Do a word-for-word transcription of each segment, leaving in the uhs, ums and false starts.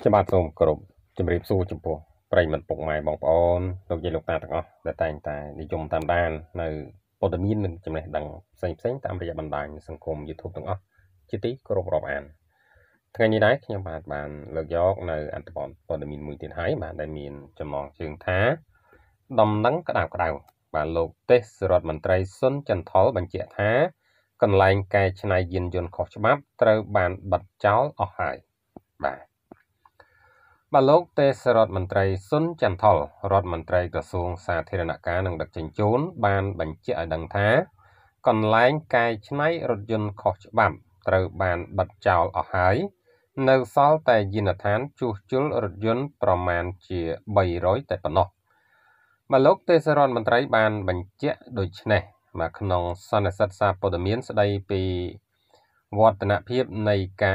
ស៊ុន ចាន់ថុល បញ្ជាក់ថា កន្លែងកែច្នៃយានយន្តខុសច្បាប់ត្រូវបានបិទចោលអស់ហើយបាទបាទលោកទេសរដ្ឋមន្ត្រី ស៊ុន ចាន់ថុល រដ្ឋមន្ត្រីក្រសួងសាធារណការនិងដឹកជញ្ជូនបានបញ្ជាក់ឲ្យដឹងថាកន្លែងកែច្នៃរថយន្តខុសច្បាប់ត្រូវបានបិទចោលអស់ហើយនៅសល់តែយានដ្ឋានជួសជុលរថយន្តប្រមាណជា បីរយតែប៉ុណ្ណោះមកលោកទេសរដ្ឋមន្ត្រីបានបញ្ជាក់ដូច្នេះ ឲ្យលុបបំបត្តិរថយន្តកែច្នៃខុស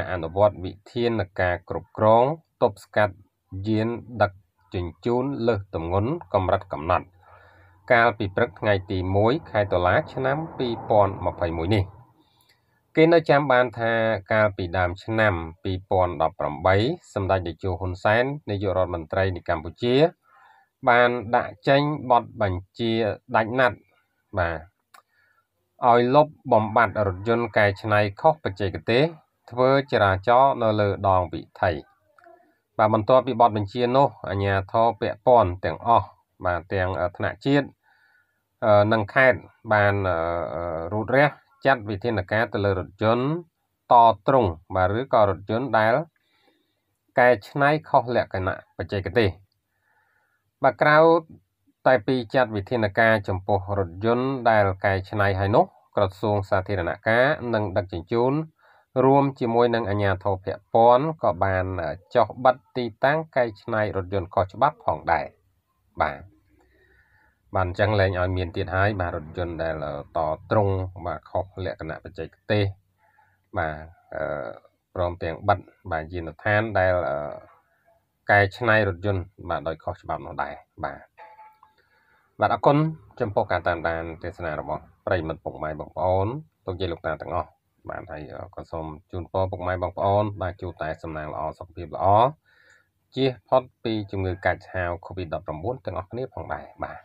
បច្ចេកទេសធ្វើចរាចរណ៍នៅលើដងវិថីបាទបន្ទាប់ពីបទបញ្ជានោះអាជ្ញាធរពាក់ព័ន្ធទាំងអស់បាទទាំងថ្នាក់ជាតិនិងខេត្តបានរួតរះចាត់វិធានការទៅលើរថយន្តតត្រង់បាទឬក៏រថយន្តដែលកែច្នៃខុសលក្ខណៈបច្ចេកទេសបាទក្រៅ តែពីចាត់វិធានការចំពោះរថយន្តដែលកែច្នៃហើយនោះក្រសួងសាធារណការនឹងដឹកជញ្ជូនរួមជាមួយនឹងអាជ្ញាធរពាក់ព័ន្ធក៏បានចុះបិទទីតាំងកែច្នៃរថយន្តខុសច្បាប់ផងដែរបាទ បាទអរគុណចំពោះការតាមដានទេសនារបស់ប្រិយមិត្តពុកម៉ែបងប្អូនលោកយាយលោកតាទាំងអស់បាទហើយក៏សូមជូនពរពុកម៉ែបងប្អូនបាទជួបតែសំណាងល្អសុខភាពល្អជៀសផុតពីជំងឺកាចហៅកូវីដ ដប់ប្រាំបួន ទាំងអស់គ្នាផងដែរបាទ